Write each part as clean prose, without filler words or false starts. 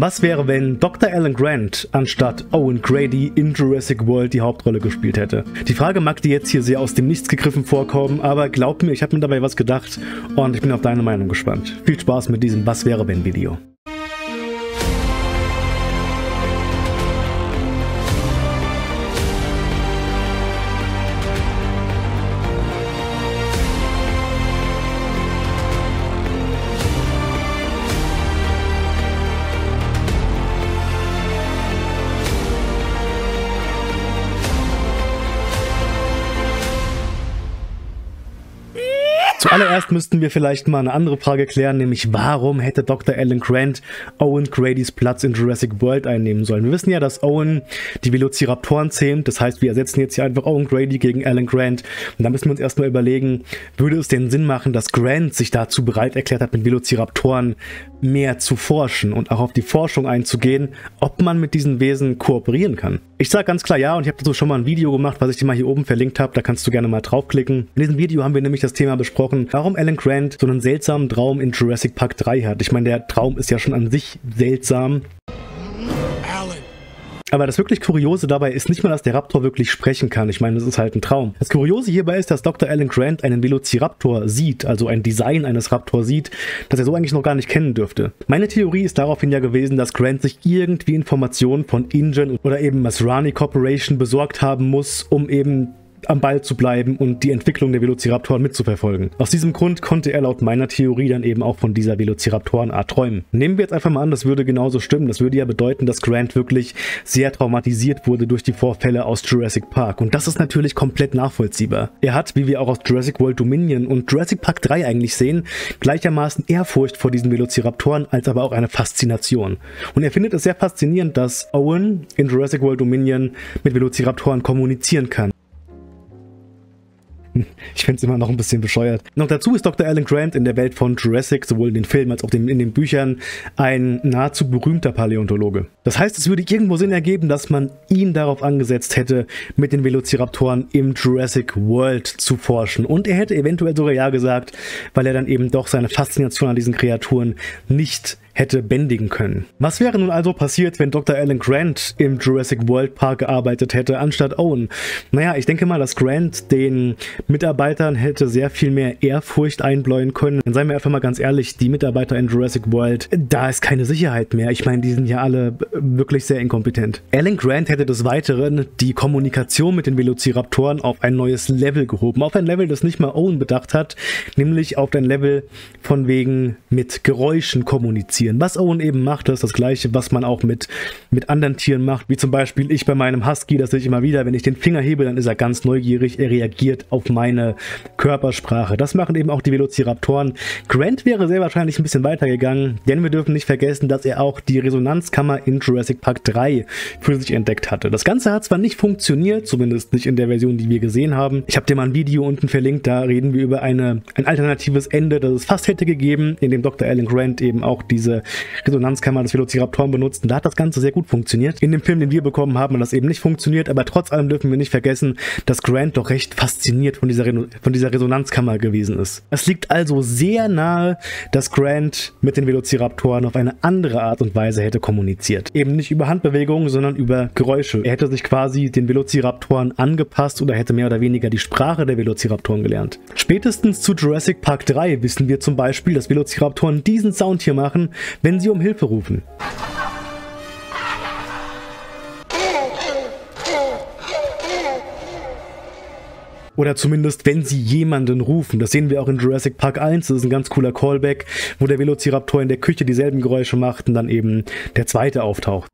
Was wäre, wenn Dr. Alan Grant anstatt Owen Grady in Jurassic World die Hauptrolle gespielt hätte? Die Frage mag dir jetzt hier sehr aus dem Nichts gegriffen vorkommen, aber glaub mir, ich habe mir dabei was gedacht und ich bin auf deine Meinung gespannt. Viel Spaß mit diesem Was wäre wenn Video. Zuallererst müssten wir vielleicht mal eine andere Frage klären, nämlich warum hätte Dr. Alan Grant Owen Gradys Platz in Jurassic World einnehmen sollen? Wir wissen ja, dass Owen die Velociraptoren zähmt, das heißt, wir ersetzen jetzt hier einfach Owen Grady gegen Alan Grant. Und da müssen wir uns erstmal überlegen, würde es denn Sinn machen, dass Grant sich dazu bereit erklärt hat, mit Velociraptoren mehr zu forschen und auch auf die Forschung einzugehen, ob man mit diesen Wesen kooperieren kann? Ich sage ganz klar ja, und ich habe dazu schon mal ein Video gemacht, was ich dir mal hier oben verlinkt habe, da kannst du gerne mal draufklicken. In diesem Video haben wir nämlich das Thema besprochen, warum Alan Grant so einen seltsamen Traum in Jurassic Park 3 hat. Ich meine, der Traum ist ja schon an sich seltsam. Alan. Aber das wirklich Kuriose dabei ist nicht mal, dass der Raptor wirklich sprechen kann. Ich meine, das ist halt ein Traum. Das Kuriose hierbei ist, dass Dr. Alan Grant einen Velociraptor sieht, also ein Design eines Raptors sieht, das er so eigentlich noch gar nicht kennen dürfte. Meine Theorie ist daraufhin ja gewesen, dass Grant sich irgendwie Informationen von Ingen oder eben Masrani Corporation besorgt haben muss, um eben am Ball zu bleiben und die Entwicklung der Velociraptoren mitzuverfolgen. Aus diesem Grund konnte er laut meiner Theorie dann eben auch von dieser Velociraptorenart träumen. Nehmen wir jetzt einfach mal an, das würde genauso stimmen. Das würde ja bedeuten, dass Grant wirklich sehr traumatisiert wurde durch die Vorfälle aus Jurassic Park. Und das ist natürlich komplett nachvollziehbar. Er hat, wie wir auch aus Jurassic World Dominion und Jurassic Park 3 eigentlich sehen, gleichermaßen Ehrfurcht vor diesen Velociraptoren, als aber auch eine Faszination. Und er findet es sehr faszinierend, dass Owen in Jurassic World Dominion mit Velociraptoren kommunizieren kann. Ich finde es immer noch ein bisschen bescheuert. Noch dazu ist Dr. Alan Grant in der Welt von Jurassic, sowohl in den Filmen als auch in den Büchern, ein nahezu berühmter Paläontologe. Das heißt, es würde irgendwo Sinn ergeben, dass man ihn darauf angesetzt hätte, mit den Velociraptoren im Jurassic World zu forschen. Und er hätte eventuell sogar ja gesagt, weil er dann eben doch seine Faszination an diesen Kreaturen nicht hätte bändigen können. Was wäre nun also passiert, wenn Dr. Alan Grant im Jurassic World Park gearbeitet hätte, anstatt Owen? Naja, ich denke mal, dass Grant den Mitarbeitern hätte sehr viel mehr Ehrfurcht einbläuen können. Dann seien wir einfach mal ganz ehrlich, die Mitarbeiter in Jurassic World, da ist keine Sicherheit mehr. Ich meine, die sind ja alle wirklich sehr inkompetent. Alan Grant hätte des Weiteren die Kommunikation mit den Velociraptoren auf ein neues Level gehoben. Auf ein Level, das nicht mal Owen bedacht hat, nämlich auf ein Level von wegen mit Geräuschen kommunizieren. Was Owen eben macht, ist das Gleiche, was man auch mit anderen Tieren macht, wie zum Beispiel ich bei meinem Husky, das sehe ich immer wieder, wenn ich den Finger hebe, dann ist er ganz neugierig, er reagiert auf meine Körpersprache. Das machen eben auch die Velociraptoren. Grant wäre sehr wahrscheinlich ein bisschen weitergegangen, denn wir dürfen nicht vergessen, dass er auch die Resonanzkammer in Jurassic Park 3 für sich entdeckt hatte. Das Ganze hat zwar nicht funktioniert, zumindest nicht in der Version, die wir gesehen haben. Ich habe dir mal ein Video unten verlinkt, da reden wir über ein alternatives Ende, das es fast hätte gegeben, in dem Dr. Alan Grant eben auch diese Resonanzkammer des Velociraptoren benutzt und da hat das Ganze sehr gut funktioniert. In dem Film, den wir bekommen haben, hat das eben nicht funktioniert, aber trotz allem dürfen wir nicht vergessen, dass Grant doch recht fasziniert von dieser Resonanzkammer gewesen ist. Es liegt also sehr nahe, dass Grant mit den Velociraptoren auf eine andere Art und Weise hätte kommuniziert. Eben nicht über Handbewegungen, sondern über Geräusche. Er hätte sich quasi den Velociraptoren angepasst oder hätte mehr oder weniger die Sprache der Velociraptoren gelernt. Spätestens zu Jurassic Park 3 wissen wir zum Beispiel, dass Velociraptoren diesen Sound hier machen, wenn sie um Hilfe rufen. Oder zumindest, wenn sie jemanden rufen. Das sehen wir auch in Jurassic Park 1. Das ist ein ganz cooler Callback, wo der Velociraptor in der Küche dieselben Geräusche macht und dann eben der zweite auftaucht.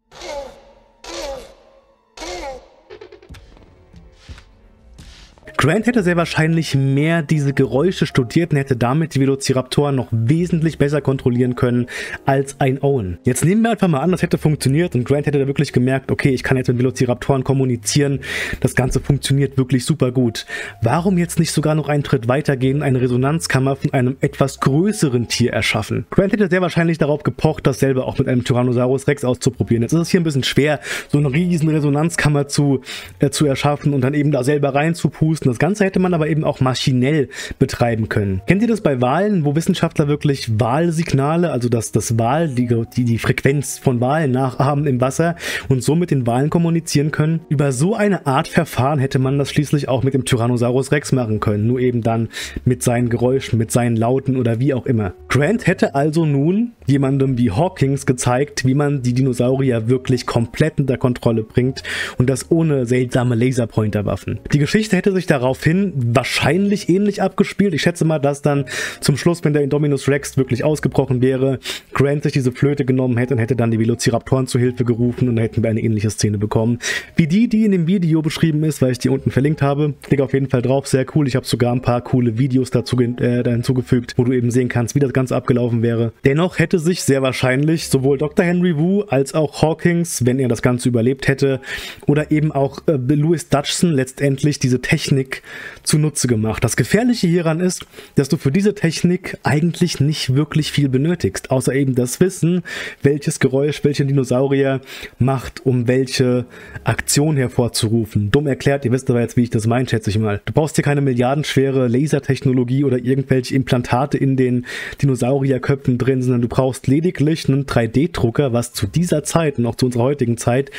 Grant hätte sehr wahrscheinlich mehr diese Geräusche studiert und hätte damit die Velociraptoren noch wesentlich besser kontrollieren können als ein Owen. Jetzt nehmen wir einfach mal an, das hätte funktioniert und Grant hätte da wirklich gemerkt, okay, ich kann jetzt mit Velociraptoren kommunizieren, das Ganze funktioniert wirklich super gut. Warum jetzt nicht sogar noch einen Schritt weitergehen, eine Resonanzkammer von einem etwas größeren Tier erschaffen? Grant hätte sehr wahrscheinlich darauf gepocht, dasselbe auch mit einem Tyrannosaurus Rex auszuprobieren. Jetzt ist es hier ein bisschen schwer, so eine riesen Resonanzkammer zu erschaffen und dann eben da selber reinzupusten. Das Ganze hätte man aber eben auch maschinell betreiben können. Kennt ihr das bei Wahlen, wo Wissenschaftler wirklich Wahlsignale, also die Frequenz von Wahlen nachahmen im Wasser und so mit den Wahlen kommunizieren können? Über so eine Art Verfahren hätte man das schließlich auch mit dem Tyrannosaurus Rex machen können, nur eben dann mit seinen Geräuschen, mit seinen Lauten oder wie auch immer. Grant hätte also nun jemandem wie Hawkins gezeigt, wie man die Dinosaurier wirklich komplett unter Kontrolle bringt und das ohne seltsame Laserpointerwaffen. Die Geschichte hätte sich daraufhin wahrscheinlich ähnlich abgespielt. Ich schätze mal, dass dann zum Schluss, wenn der Indominus Rex wirklich ausgebrochen wäre, Grant sich diese Flöte genommen hätte und hätte dann die Velociraptoren zu Hilfe gerufen und dann hätten wir eine ähnliche Szene bekommen, wie die in dem Video beschrieben ist, weil ich die unten verlinkt habe. Klick auf jeden Fall drauf, sehr cool. Ich habe sogar ein paar coole Videos dazu hinzugefügt, wo du eben sehen kannst, wie das Ganze abgelaufen wäre. Dennoch hätte sich sehr wahrscheinlich sowohl Dr. Henry Wu als auch Hawkins, wenn er das Ganze überlebt hätte, oder eben auch Bill Lewis Dutchson letztendlich diese Technik zunutze gemacht. Das Gefährliche hieran ist, dass du für diese Technik eigentlich nicht wirklich viel benötigst, außer eben das Wissen, welches Geräusch, welchen Dinosaurier macht, um welche Aktion hervorzurufen. Dumm erklärt, ihr wisst aber jetzt, wie ich das meine, schätze ich mal. Du brauchst hier keine milliardenschwere Lasertechnologie oder irgendwelche Implantate in den Dinosaurierköpfen drin, sondern du brauchst lediglich einen 3D-Drucker, was zu dieser Zeit und auch zu unserer heutigen Zeit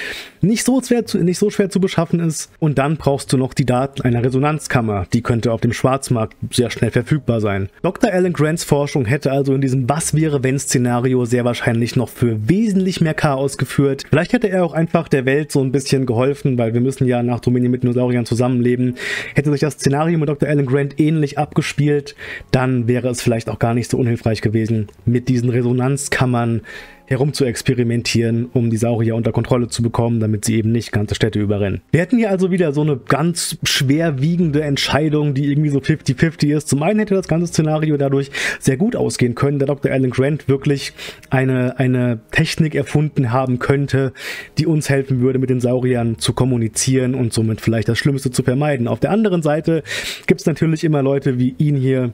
nicht so schwer zu beschaffen ist. Und dann brauchst du noch die Daten einer Resonanzkammer. Die könnte auf dem Schwarzmarkt sehr schnell verfügbar sein. Dr. Alan Grants Forschung hätte also in diesem Was-wäre-wenn-Szenario sehr wahrscheinlich noch für wesentlich mehr Chaos geführt. Vielleicht hätte er auch einfach der Welt so ein bisschen geholfen, weil wir müssen ja nach Dominion mit Dinosauriern zusammenleben. Hätte sich das Szenario mit Dr. Alan Grant ähnlich abgespielt, dann wäre es vielleicht auch gar nicht so unhilfreich gewesen, mit diesen Resonanzkammern herum zu experimentieren, um die Saurier unter Kontrolle zu bekommen, damit sie eben nicht ganze Städte überrennen. Wir hätten hier also wieder so eine ganz schwerwiegende Entscheidung, die irgendwie so 50-50 ist. Zum einen hätte das ganze Szenario dadurch sehr gut ausgehen können, da Dr. Alan Grant wirklich eine Technik erfunden haben könnte, die uns helfen würde, mit den Sauriern zu kommunizieren und somit vielleicht das Schlimmste zu vermeiden. Auf der anderen Seite gibt es natürlich immer Leute wie ihn hier,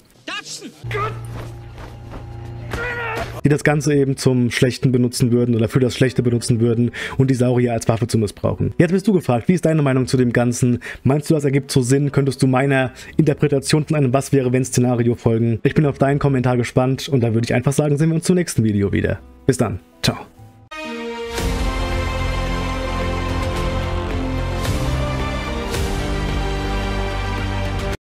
die das Ganze eben zum Schlechten benutzen würden oder für das Schlechte benutzen würden und die Saurier als Waffe zu missbrauchen. Jetzt bist du gefragt, wie ist deine Meinung zu dem Ganzen? Meinst du, das ergibt so Sinn? Könntest du meiner Interpretation von einem Was-wäre-wenn-Szenario folgen? Ich bin auf deinen Kommentar gespannt und dann würde ich einfach sagen, sehen wir uns zum nächsten Video wieder. Bis dann. Ciao.